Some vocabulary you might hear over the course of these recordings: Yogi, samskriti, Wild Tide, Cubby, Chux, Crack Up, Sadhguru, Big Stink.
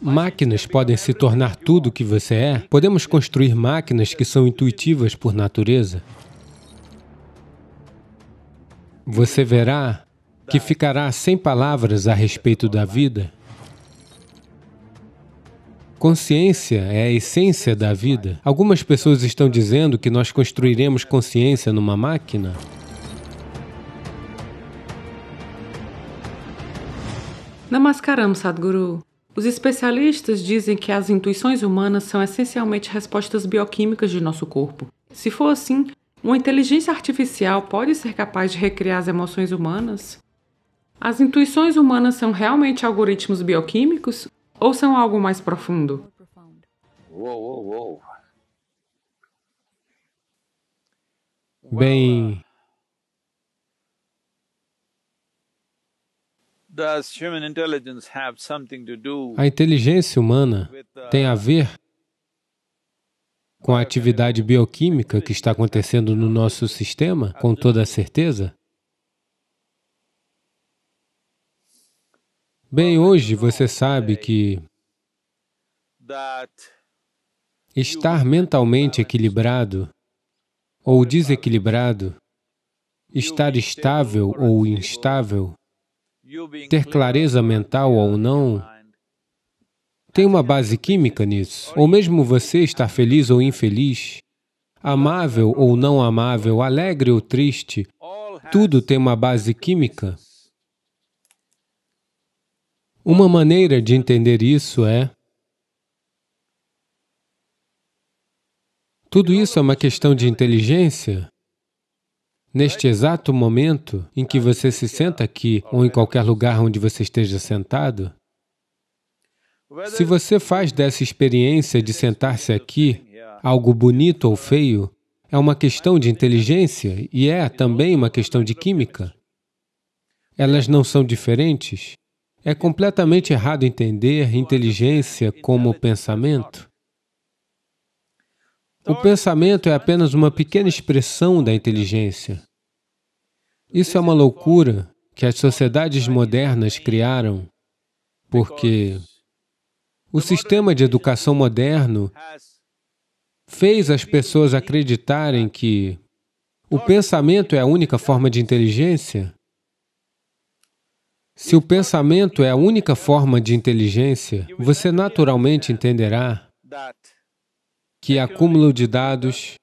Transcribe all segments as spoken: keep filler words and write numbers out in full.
Máquinas podem se tornar tudo o que você é. Podemos construir máquinas que são intuitivas por natureza. Você verá que ficará sem palavras a respeito da vida. Consciência é a essência da vida. Algumas pessoas estão dizendo que nós construiremos consciência numa máquina. Namaskaram, Sadhguru. Os especialistas dizem que as intuições humanas são essencialmente respostas bioquímicas de nosso corpo. Se for assim, uma inteligência artificial pode ser capaz de recriar as emoções humanas? As intuições humanas são realmente algoritmos bioquímicos ou são algo mais profundo? Bem... A inteligência humana tem a ver com a atividade bioquímica que está acontecendo no nosso sistema, com toda a certeza. Bem, hoje você sabe que estar mentalmente equilibrado ou desequilibrado, estar estável ou instável, ter clareza mental ou não, tem uma base química nisso. Ou mesmo você estar feliz ou infeliz, amável ou não amável, alegre ou triste, tudo tem uma base química. Uma maneira de entender isso é... Tudo isso é uma questão de inteligência. Neste exato momento em que você se senta aqui, ou em qualquer lugar onde você esteja sentado, se você faz dessa experiência de sentar-se aqui algo bonito ou feio, é uma questão de inteligência e é também uma questão de química. Elas não são diferentes. É completamente errado entender inteligência como pensamento. O pensamento é apenas uma pequena expressão da inteligência. Isso é uma loucura que as sociedades modernas criaram, porque o sistema de educação moderno fez as pessoas acreditarem que o pensamento é a única forma de inteligência. Se o pensamento é a única forma de inteligência, você naturalmente entenderá que acúmulo de dados,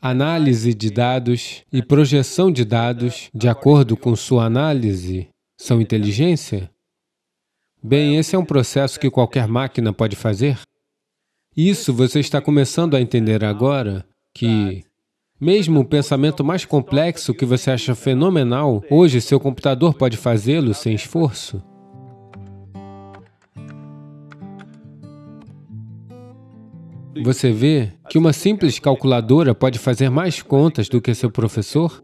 análise de dados e projeção de dados, de acordo com sua análise, são inteligência? Bem, esse é um processo que qualquer máquina pode fazer. Isso você está começando a entender agora, que mesmo o pensamento mais complexo que você acha fenomenal, hoje seu computador pode fazê-lo sem esforço. Você vê que uma simples calculadora pode fazer mais contas do que seu professor?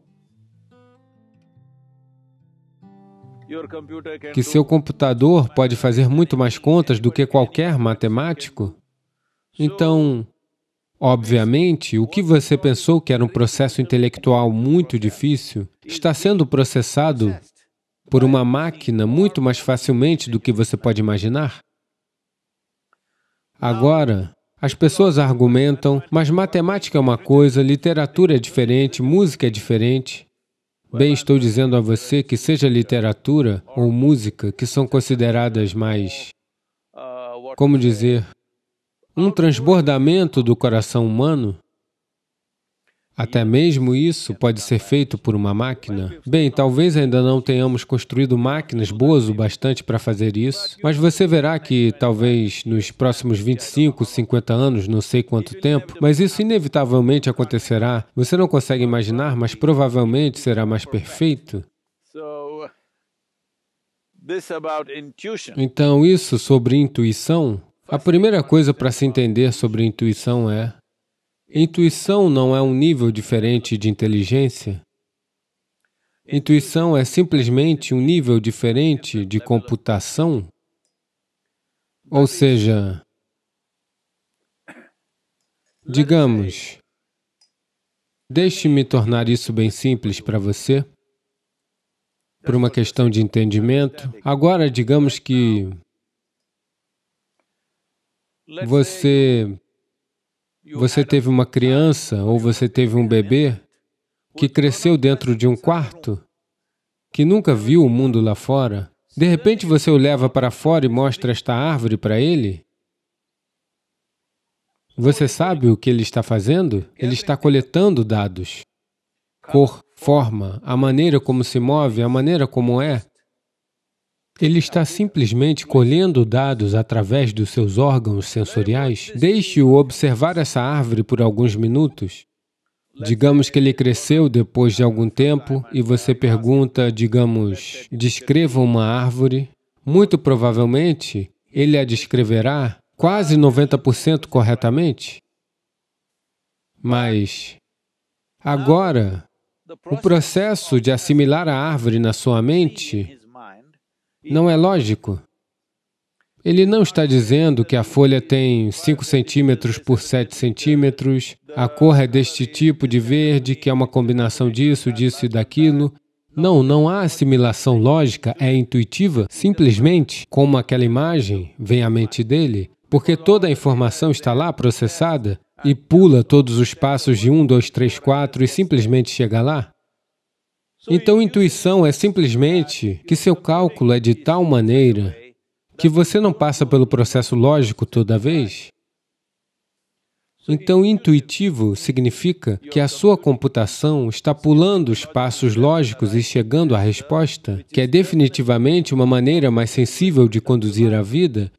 Que seu computador pode fazer muito mais contas do que qualquer matemático? Então, obviamente, o que você pensou que era um processo intelectual muito difícil está sendo processado por uma máquina muito mais facilmente do que você pode imaginar. Agora, as pessoas argumentam, mas matemática é uma coisa, literatura é diferente, música é diferente. Bem, estou dizendo a você que seja literatura ou música que são consideradas mais, como dizer, um transbordamento do coração humano, até mesmo isso pode ser feito por uma máquina. Bem, talvez ainda não tenhamos construído máquinas boas o bastante para fazer isso, mas você verá que talvez nos próximos vinte e cinco, cinquenta anos, não sei quanto tempo, mas isso inevitavelmente acontecerá. Você não consegue imaginar, mas provavelmente será mais perfeito. Então, isso sobre intuição, a primeira coisa para se entender sobre intuição é: intuição não é um nível diferente de inteligência. Intuição é simplesmente um nível diferente de computação. Ou seja, digamos, deixe-me tornar isso bem simples para você, por uma questão de entendimento. Agora, digamos que Você, você teve uma criança ou você teve um bebê que cresceu dentro de um quarto, que nunca viu o mundo lá fora. De repente, você o leva para fora e mostra esta árvore para ele. Você sabe o que ele está fazendo? Ele está coletando dados. Cor, forma, a maneira como se move, a maneira como é. Ele está simplesmente colhendo dados através dos seus órgãos sensoriais. Deixe-o observar essa árvore por alguns minutos. Digamos que ele cresceu depois de algum tempo e você pergunta, digamos, descreva uma árvore. Muito provavelmente, ele a descreverá quase noventa por cento corretamente. Mas, agora, o processo de assimilar a árvore na sua mente não é lógico. Ele não está dizendo que a folha tem cinco centímetros por sete centímetros, a cor é deste tipo de verde, que é uma combinação disso, disso e daquilo. Não, não há assimilação lógica, é intuitiva. Simplesmente, como aquela imagem vem à mente dele, porque toda a informação está lá processada e pula todos os passos de um, dois, três, quatro e simplesmente chega lá. Então, intuição é simplesmente que seu cálculo é de tal maneira que você não passa pelo processo lógico toda vez. Então, intuitivo significa que a sua computação está pulando os passos lógicos e chegando à resposta, que é definitivamente uma maneira mais sensível de conduzir a vida.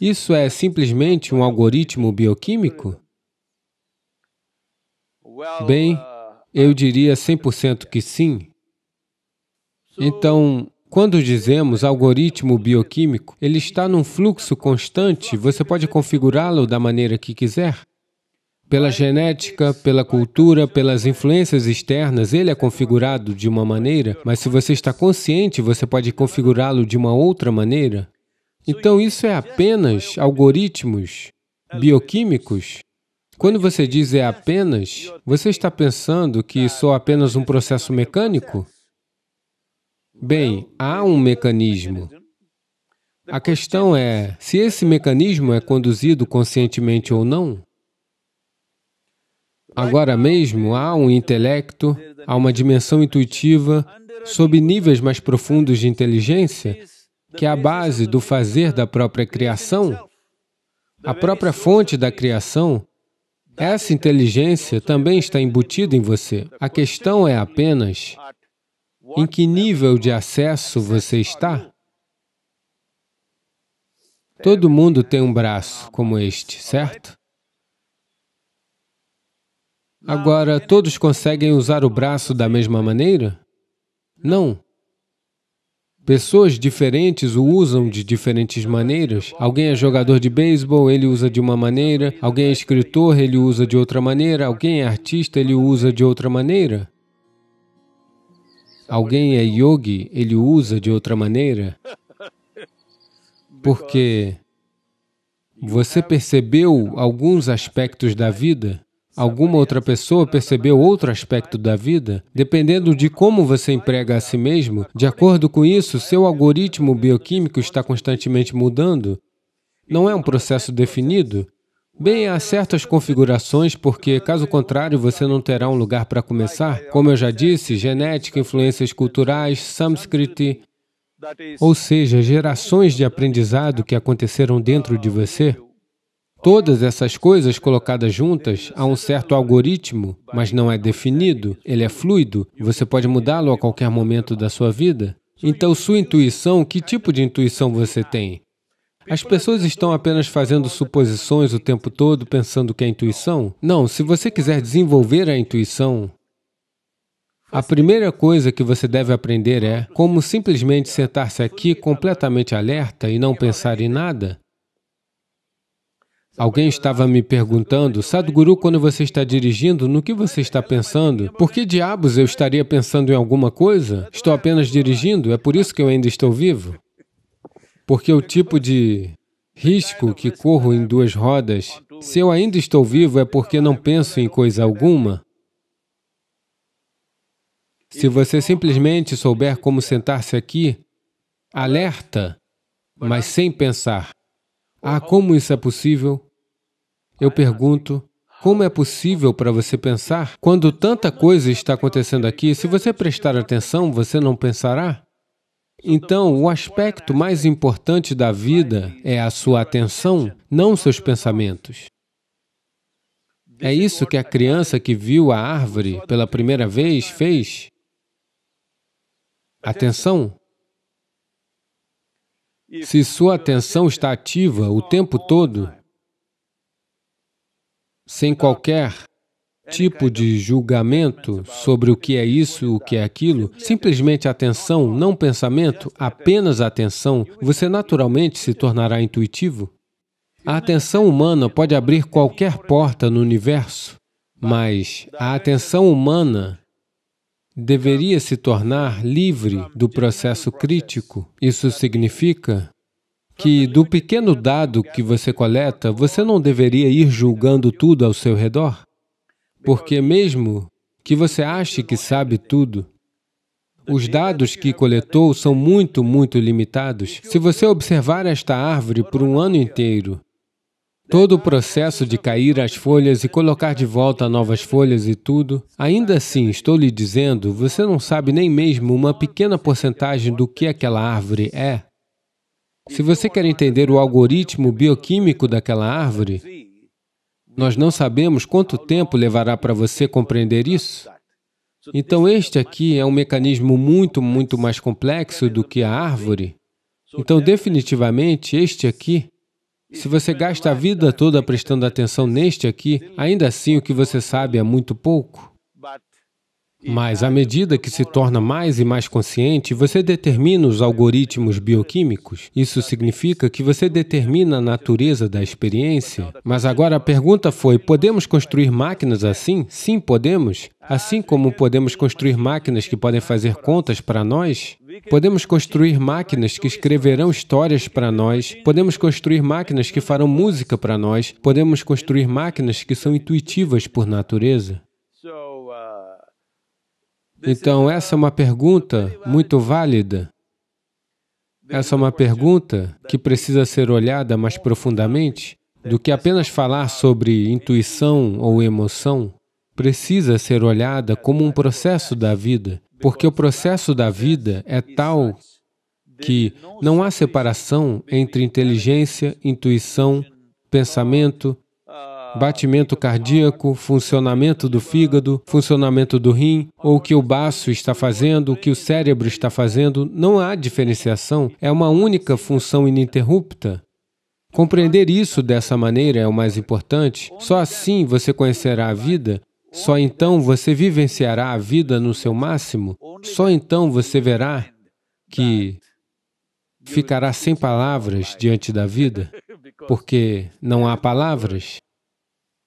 Isso é simplesmente um algoritmo bioquímico? Bem, eu diria cem por cento que sim. Então, quando dizemos algoritmo bioquímico, ele está num fluxo constante, você pode configurá-lo da maneira que quiser. Pela genética, pela cultura, pelas influências externas, ele é configurado de uma maneira, mas se você está consciente, você pode configurá-lo de uma outra maneira. Então, isso é apenas algoritmos bioquímicos. Quando você diz é apenas, você está pensando que só apenas um processo mecânico? Bem, há um mecanismo. A questão é, se esse mecanismo é conduzido conscientemente ou não. Agora mesmo, há um intelecto, há uma dimensão intuitiva, sob níveis mais profundos de inteligência, que é a base do fazer da própria criação, a própria fonte da criação. Essa inteligência também está embutida em você. A questão é apenas, em que nível de acesso você está? Todo mundo tem um braço como este, certo? Agora, todos conseguem usar o braço da mesma maneira? Não. Pessoas diferentes o usam de diferentes maneiras. Alguém é jogador de beisebol, ele usa de uma maneira. Alguém é escritor, ele usa de outra maneira. Alguém é artista, ele usa de outra maneira. Alguém é yogi, ele usa de outra maneira, porque você percebeu alguns aspectos da vida, alguma outra pessoa percebeu outro aspecto da vida, dependendo de como você emprega a si mesmo, de acordo com isso, seu algoritmo bioquímico está constantemente mudando, não é um processo definido. Bem, há certas configurações, porque, caso contrário, você não terá um lugar para começar. Como eu já disse, genética, influências culturais, samskriti, ou seja, gerações de aprendizado que aconteceram dentro de você. Todas essas coisas colocadas juntas, há um certo algoritmo, mas não é definido, ele é fluido, você pode mudá-lo a qualquer momento da sua vida. Então, sua intuição, que tipo de intuição você tem? As pessoas estão apenas fazendo suposições o tempo todo, pensando que é intuição? Não, se você quiser desenvolver a intuição, a primeira coisa que você deve aprender é como simplesmente sentar-se aqui completamente alerta e não pensar em nada. Alguém estava me perguntando, Sadhguru, quando você está dirigindo, no que você está pensando? Por que diabos eu estaria pensando em alguma coisa? Estou apenas dirigindo, é por isso que eu ainda estou vivo. Porque o tipo de risco que corro em duas rodas, se eu ainda estou vivo, é porque não penso em coisa alguma. Se você simplesmente souber como sentar-se aqui, alerta, mas sem pensar, Ah, como isso é possível? Eu pergunto, como é possível para você pensar? Quando tanta coisa está acontecendo aqui, se você prestar atenção, você não pensará? Então, o aspecto mais importante da vida é a sua atenção, não seus pensamentos. É isso que a criança que viu a árvore pela primeira vez fez. Atenção. Se sua atenção está ativa o tempo todo, sem qualquer tipo de julgamento sobre o que é isso, o que é aquilo, simplesmente atenção, não pensamento, apenas atenção, você naturalmente se tornará intuitivo. A atenção humana pode abrir qualquer porta no universo, mas a atenção humana deveria se tornar livre do processo crítico. Isso significa que do pequeno dado que você coleta, você não deveria ir julgando tudo ao seu redor. Porque mesmo que você ache que sabe tudo, os dados que coletou são muito, muito limitados. Se você observar esta árvore por um ano inteiro, todo o processo de cair as folhas e colocar de volta novas folhas e tudo, ainda assim, estou lhe dizendo, você não sabe nem mesmo uma pequena porcentagem do que aquela árvore é. Se você quer entender o algoritmo bioquímico daquela árvore, nós não sabemos quanto tempo levará para você compreender isso. Então, este aqui é um mecanismo muito, muito mais complexo do que a árvore. Então, definitivamente, este aqui, se você gasta a vida toda prestando atenção neste aqui, ainda assim o que você sabe é muito pouco. Mas à medida que se torna mais e mais consciente, você determina os algoritmos bioquímicos. Isso significa que você determina a natureza da experiência. Mas agora a pergunta foi, podemos construir máquinas assim? Sim, podemos. Assim como podemos construir máquinas que podem fazer contas para nós, podemos construir máquinas que escreverão histórias para nós, podemos construir máquinas que farão música para nós, podemos construir máquinas que são intuitivas por natureza. Então, essa é uma pergunta muito válida. Essa é uma pergunta que precisa ser olhada mais profundamente do que apenas falar sobre intuição ou emoção. Precisa ser olhada como um processo da vida, porque o processo da vida é tal que não há separação entre inteligência, intuição, pensamento, batimento cardíaco, funcionamento do fígado, funcionamento do rim, ou o que o baço está fazendo, o que o cérebro está fazendo, não há diferenciação, é uma única função ininterrupta. Compreender isso dessa maneira é o mais importante, só assim você conhecerá a vida, só então você vivenciará a vida no seu máximo, só então você verá que ficará sem palavras diante da vida, porque não há palavras.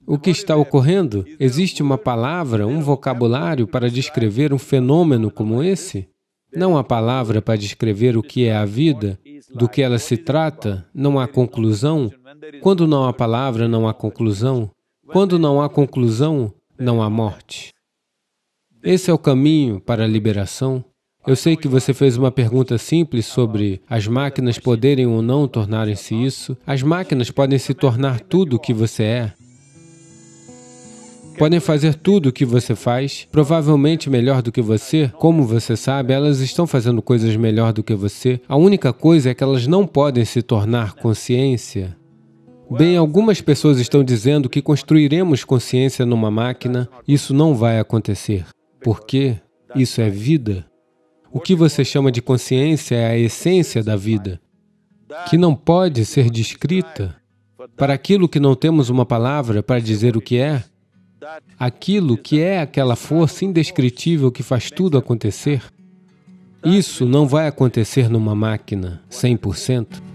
O que está ocorrendo? Existe uma palavra, um vocabulário para descrever um fenômeno como esse? Não há palavra para descrever o que é a vida, do que ela se trata, não há conclusão. Quando não há palavra, não há conclusão. Quando não há conclusão, não há morte. Esse é o caminho para a liberação. Eu sei que você fez uma pergunta simples sobre as máquinas poderem ou não tornarem-se isso. As máquinas podem se tornar tudo o que você é. Podem fazer tudo o que você faz, provavelmente melhor do que você. Como você sabe, elas estão fazendo coisas melhor do que você. A única coisa é que elas não podem se tornar consciência. Bem, algumas pessoas estão dizendo que construiremos consciência numa máquina. Isso não vai acontecer, porque isso é vida. O que você chama de consciência é a essência da vida, que não pode ser descrita. Para aquilo que não temos uma palavra para dizer o que é, aquilo que é aquela força indescritível que faz tudo acontecer, isso não vai acontecer numa máquina, cem por cento.